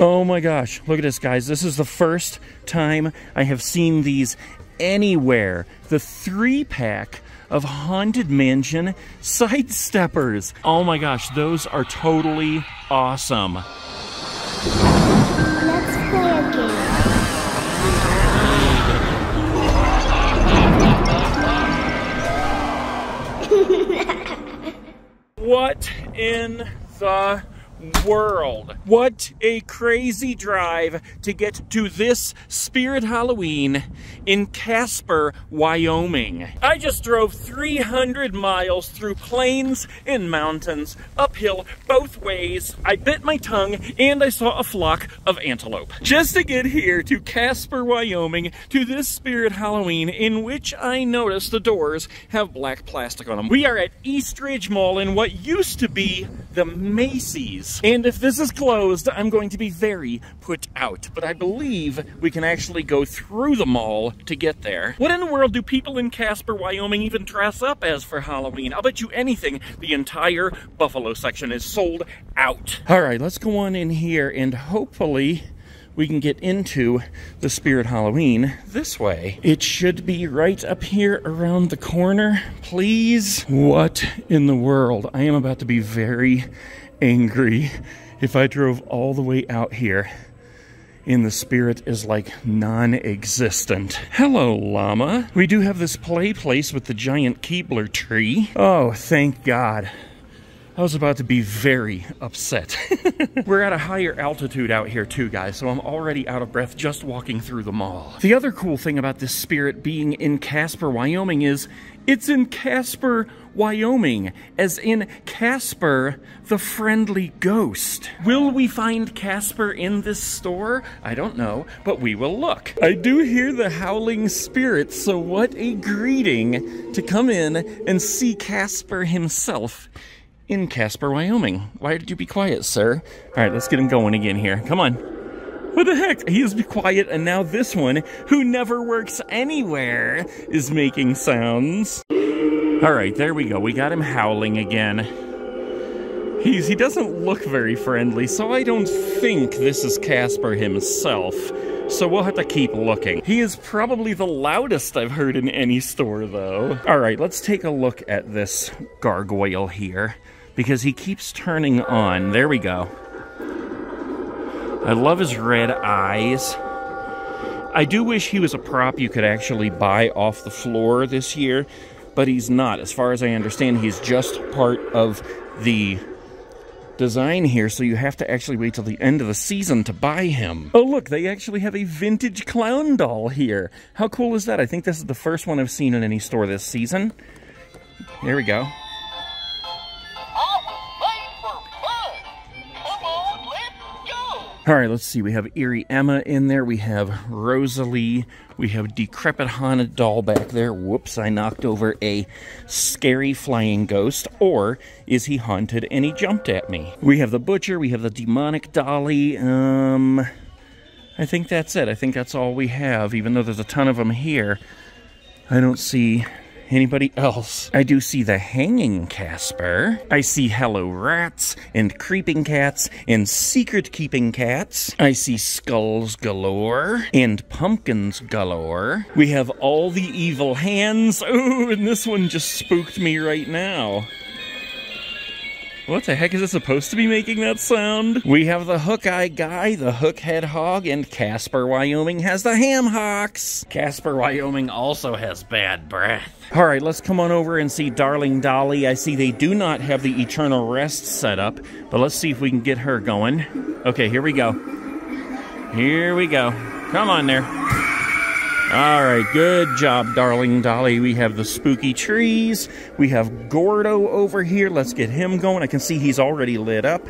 Oh my gosh, look at this, guys. This is the first time I have seen these anywhere. The 3-pack of Haunted Mansion sidesteppers. Oh my gosh, those are totally awesome. Let's play a game. What in the world? What a crazy drive to get to this Spirit Halloween in Casper, Wyoming. I just drove 300 miles through plains and mountains, uphill both ways. I bit my tongue and I saw a flock of antelope just to get here to Casper, Wyoming, to this Spirit Halloween, in which I noticed the doors have black plastic on them. We are at Eastridge Mall in what used to be the Macy's. And if this is closed, I'm going to be very put out. But I believe we can actually go through the mall to get there. What in the world do people in Casper, Wyoming even dress up as for Halloween? I'll bet you anything the entire Buffalo section is sold out. All right, let's go on in here and hopefully we can get into the Spirit Halloween this way. It should be right up here around the corner, please. What in the world? I am about to be very angry if I drove all the way out here and the spirit is like non-existent. Hello, llama. We do have this play place with the giant Keebler tree. Oh, thank God. I was about to be very upset. We're at a higher altitude out here too, guys, so I'm already out of breath just walking through the mall. The other cool thing about this spirit being in Casper, Wyoming is it's in Casper, Wyoming, as in Casper the Friendly Ghost. Will we find Casper in this store? I don't know, but we will look. I do hear the howling spirit, so what a greeting to come in and see Casper himself in Casper, Wyoming. Why did you be quiet, sir? All right, let's get him going again here. Come on. What the heck? He is quiet, and now this one, who never works anywhere, is making sounds. All right, there we go. We got him howling again. He doesn't look very friendly, so I don't think this is Casper himself. So we'll have to keep looking. He is probably the loudest I've heard in any store, though. All right, let's take a look at this gargoyle here, because he keeps turning on. There we go. I love his red eyes. I do wish he was a prop you could actually buy off the floor this year, but he's not. As far as I understand, he's just part of the design here, so you have to actually wait till the end of the season to buy him. Oh look, they actually have a vintage clown doll here. How cool is that? I think this is the first one I've seen in any store this season. Here we go. All right, let's see. We have Eerie Emma in there. We have Rosalie. We have Decrepit Haunted Doll back there. Whoops, I knocked over a scary flying ghost. Or is he haunted and he jumped at me? We have the Butcher. We have the Demonic Dolly. I think that's it. I think that's all we have, even though there's a ton of them here. I don't see anybody else. I do see the Hanging Casper. I see Hello Rats and Creeping Cats and Secret Keeping Cats. I see Skulls Galore and Pumpkins Galore. We have all the evil hands. Ooh, and this one just spooked me right now. What the heck is it supposed to be making that sound? We have the hook-eye guy, the hook-head hog, and Casper, Wyoming has the ham hocks. Casper, Wyoming also has bad breath. All right, let's come on over and see Darling Dolly. I see they do not have the Eternal Rest set up, but let's see if we can get her going. Okay, here we go. Here we go. Come on there. All right, good job, Darling Dolly. We have the spooky trees. We have Gordo over here. Let's get him going. I can see he's already lit up.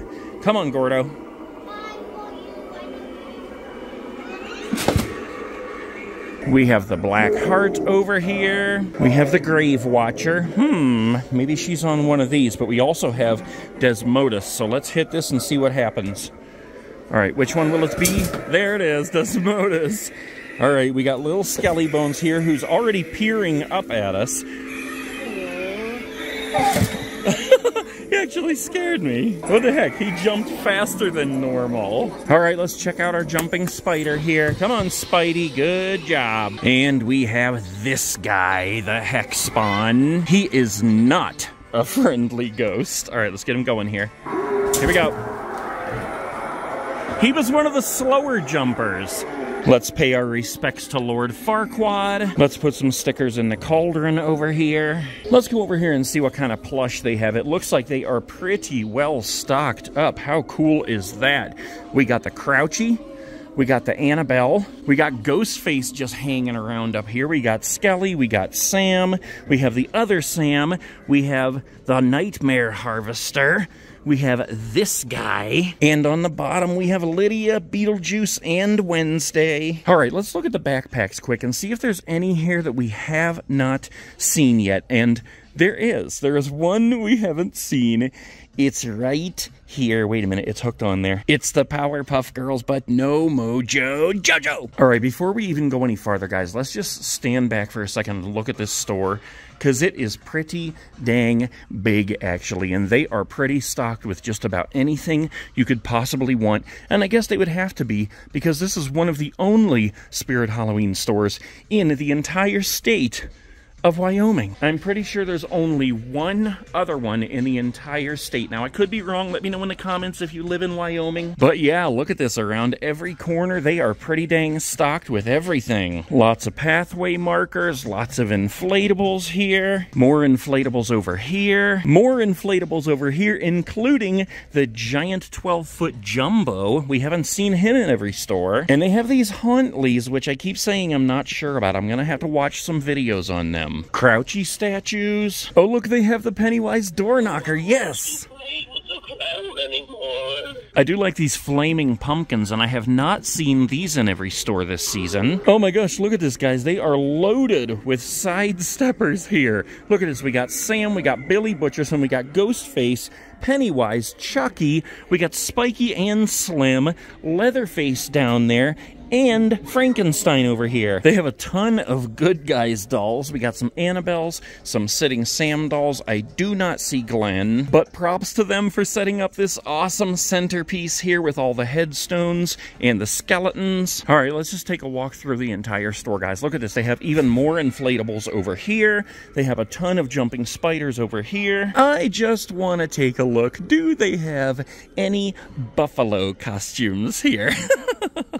Come on, Gordo. We have the Black Heart over here. We have the Grave Watcher. Maybe she's on one of these, but we also have Desmodus. So let's hit this and see what happens. All right, which one will it be? There it is, Desmodus. All right, we got little Skelly Bones here who's already peering up at us. He actually actually scared me. What the heck? He jumped faster than normal. All right, let's check out our jumping spider here. Come on, Spidey. Good job. And we have this guy, the Hex Spawn. He is not a friendly ghost. All right, let's get him going here. Here we go. He was one of the slower jumpers. Let's pay our respects to Lord Farquaad. Let's put some stickers in the cauldron over here. Let's go over here and see what kind of plush they have. It looks like they are pretty well stocked up. How cool is that? We got the Crouchy. We got the Annabelle. We got Ghostface just hanging around up here. We got Skelly. We got Sam. We have the other Sam. We have the Nightmare Harvester. We have this guy. And on the bottom, we have Lydia, Beetlejuice, and Wednesday. All right, let's look at the backpacks quick and see if there's any here that we have not seen yet. And there is. There is one we haven't seen. It's right here. Wait a minute. It's hooked on there. It's the Powerpuff Girls, but no Mojo Jojo. All right, before we even go any farther, guys, let's just stand back for a second and look at this store, because it is pretty dang big, actually. And they are pretty stocked with just about anything you could possibly want. And I guess they would have to be, because this is one of the only Spirit Halloween stores in the entire state of Wyoming. I'm pretty sure there's only one other one in the entire state. Now, I could be wrong. Let me know in the comments if you live in Wyoming. But yeah, look at this. Around every corner, they are pretty dang stocked with everything. Lots of pathway markers, lots of inflatables here, more inflatables over here, more inflatables over here, including the giant 12-foot jumbo. We haven't seen him in every store. And they have these Hauntleys, which I keep saying I'm not sure about. I'm gonna have to watch some videos on them. Crouchy statues. Oh, look, they have the Pennywise door knocker. Yes! I do like these flaming pumpkins, and I have not seen these in every store this season. Oh my gosh, look at this, guys. They are loaded with side steppers here. Look at this. We got Sam, we got Billy Butcherson, we got Ghostface, Pennywise, Chucky, we got Spiky and Slim, Leatherface down there, and Frankenstein over here. They have a ton of good guys dolls. We got some Annabelles, some Sitting Sam dolls. I do not see Glenn, but props to them for setting up this awesome centerpiece here with all the headstones and the skeletons. All right, let's just take a walk through the entire store, guys. Look at this. They have even more inflatables over here. They have a ton of jumping spiders over here. I just want to take a look. Do they have any buffalo costumes here?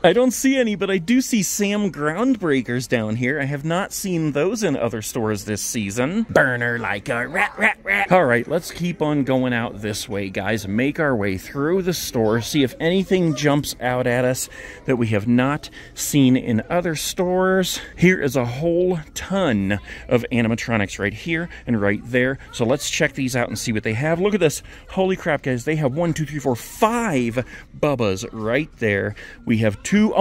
I don't see any, but I do see Sam Groundbreakers down here. I have not seen those in other stores this season. Burner like a rat, rat, rat. All right, let's keep on going out this way, guys. Make our way through the store, see if anything jumps out at us that we have not seen in other stores. Here is a whole ton of animatronics right here and right there. So let's check these out and see what they have. Look at this. Holy crap, guys. They have 5 Bubbas right there. We have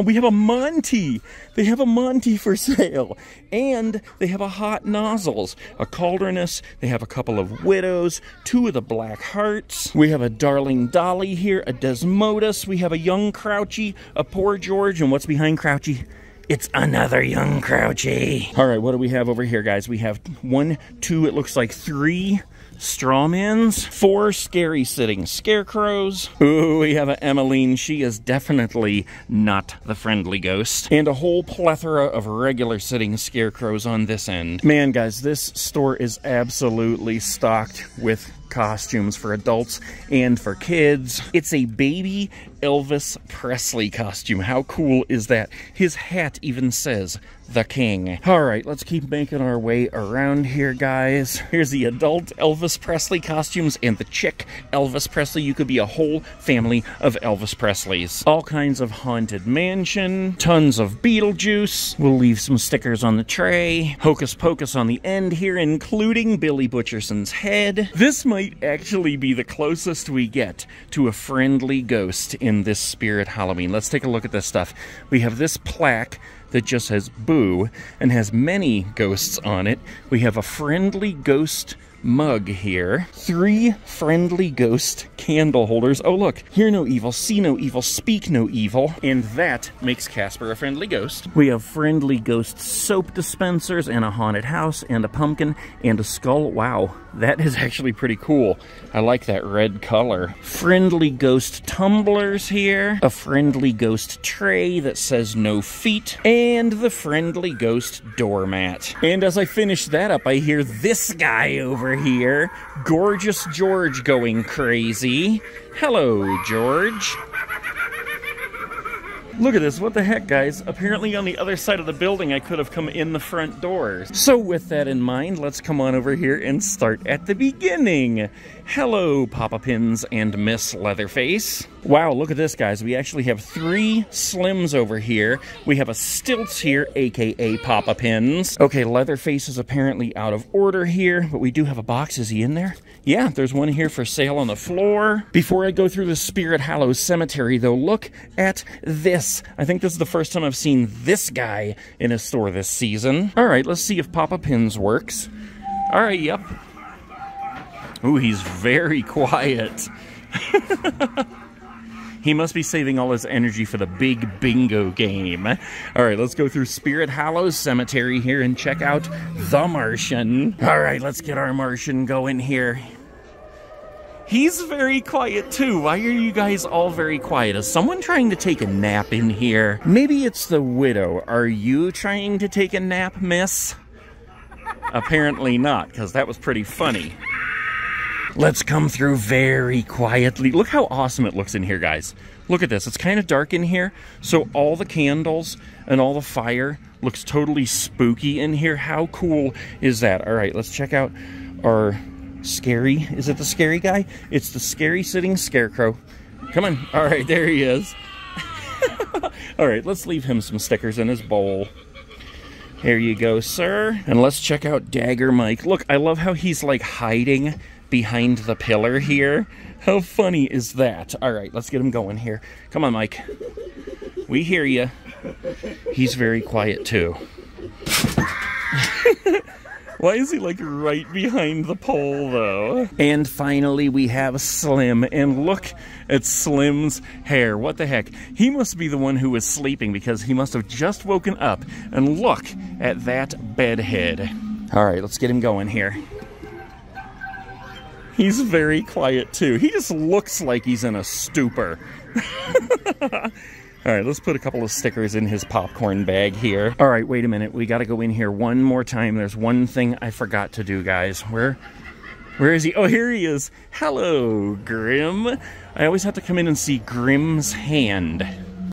we have a Monty. They have a Monty for sale. And they have a Hot Nozzles, a Cauldronus. They have a couple of Widows, 2 of the Black Hearts. We have a Darling Dolly here, a Desmodus. We have a young Crouchy, a Poor George. And what's behind Crouchy? It's another young Crouchy. All right, what do we have over here, guys? We have 1, 2, it looks like 3 Strawmans, 4 scary sitting scarecrows. Ooh, we have an Emmeline. She is definitely not the friendly ghost. And a whole plethora of regular sitting scarecrows on this end. Man, guys, this store is absolutely stocked with costumes for adults and for kids. It's a baby Elvis Presley costume. How cool is that? His hat even says the King. All right, let's keep making our way around here, guys. Here's the adult Elvis Presley costumes and the chick Elvis Presley. You could be a whole family of Elvis Presleys. All kinds of Haunted Mansion, tons of Beetlejuice. We'll leave some stickers on the tray. Hocus Pocus on the end here, including Billy Butcherson's head. This might actually be the closest we get to a friendly ghost in this Spirit Halloween. Let's take a look at this stuff. We have this plaque that just says boo and has many ghosts on it. We have a friendly ghost mug here, 3 friendly ghost candle holders. Oh look, hear no evil, see no evil, speak no evil, and that makes Casper a friendly ghost. We have friendly ghost soap dispensers and a haunted house and a pumpkin and a skull. Wow, that is actually pretty cool. I like that red color. Friendly ghost tumblers here, a friendly ghost tray that says no feet, and the friendly ghost doormat. And as I finish that up, I hear this guy over here, Gorgeous George going crazy. Hello, George. Look at this, what the heck, guys? Apparently on the other side of the building, I could have come in the front doors. So with that in mind, let's come on over here and start at the beginning. Hello, Papa Pins and Miss Leatherface. Wow, look at this, guys. We actually have 3 Slims over here. We have a Stilts here, AKA Papa Pins. Okay, Leatherface is apparently out of order here, but we do have a box. Is he in there? Yeah, there's one here for sale on the floor. Before I go through the Spirit Hallows Cemetery, though, look at this. I think this is the first time I've seen this guy in a store this season. All right, let's see if Papa Pins works. All right, yep. Ooh, he's very quiet. He must be saving all his energy for the big bingo game. All right, let's go through Spirit Hallows Cemetery here and check out the Martian. All right, let's get our Martian going here. He's very quiet too. Why are you guys all very quiet? Is someone trying to take a nap in here? Maybe it's the widow. Are you trying to take a nap, miss? Apparently not, because that was pretty funny. Let's come through very quietly. Look how awesome it looks in here, guys. Look at this. It's kind of dark in here, so all the candles and all the fire looks totally spooky in here. How cool is that? All right, let's check out our... Scary? Is it the scary guy? It's the scary sitting scarecrow. Come on. All right, there he is. All right, let's leave him some stickers in his bowl. There you go, sir. And let's check out Dagger Mike. Look, I love how he's like hiding behind the pillar here. How funny is that? All right, let's get him going here. Come on, Mike. We hear you. He's very quiet too. Why is he, like, right behind the pole, though? And finally, we have Slim. And look at Slim's hair. What the heck? He must be the one who was sleeping because he must have just woken up. And look at that bed head. All right, let's get him going here. He's very quiet, too. He just looks like he's in a stupor. All right, let's put a couple of stickers in his popcorn bag here. All right, wait a minute. We got to go in here one more time. There's one thing I forgot to do, guys. Where is he? Oh, here he is. Hello, Grim. I always have to come in and see Grim's hand.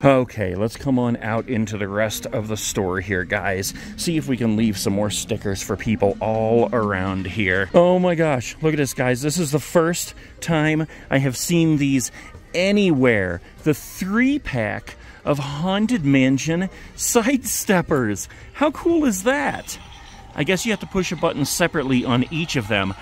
Okay, let's come on out into the rest of the store here, guys. See if we can leave some more stickers for people all around here. Oh my gosh, look at this, guys. This is the first time I have seen these anywhere. The 3-pack of Haunted Mansion sidesteppers. How cool is that? I guess you have to push a button separately on each of them.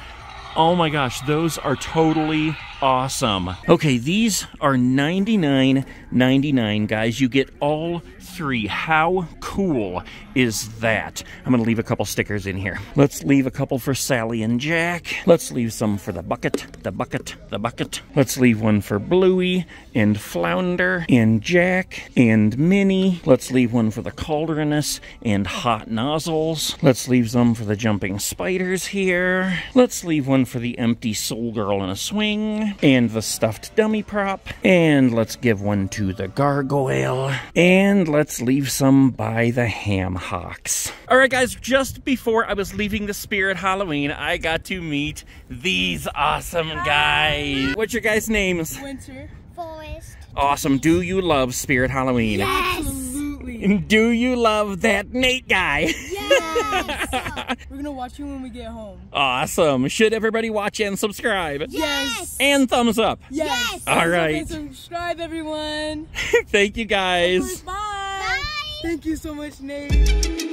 Oh my gosh, those are totally awesome. Okay, these are $99.99, guys. You get all 3. How cool is that? I'm gonna leave a couple stickers in here. Let's leave a couple for Sally and Jack. Let's leave some for the bucket, the bucket, the bucket. Let's leave one for Bluey and Flounder and Jack and Minnie. Let's leave one for the Cauldronus and Hot Nozzles. Let's leave some for the Jumping Spiders here. Let's leave one for the Empty Soul Girl in a Swing and the Stuffed Dummy Prop. And let's give one to the Gargoyle. And let's leave some by the Ham Hocks. All right, guys, just before I was leaving the Spirit Halloween, I got to meet these awesome guys. What's your guys' names? Winter. Forest. Awesome. Do you love Spirit Halloween? Yes! And do you love that Nate guy? Yes! We're gonna watch you when we get home. Awesome. Should everybody watch and subscribe? Yes! And thumbs up? Yes! Alright. Subscribe, everyone. Thank you, guys. Bye! Bye! Thank you so much, Nate.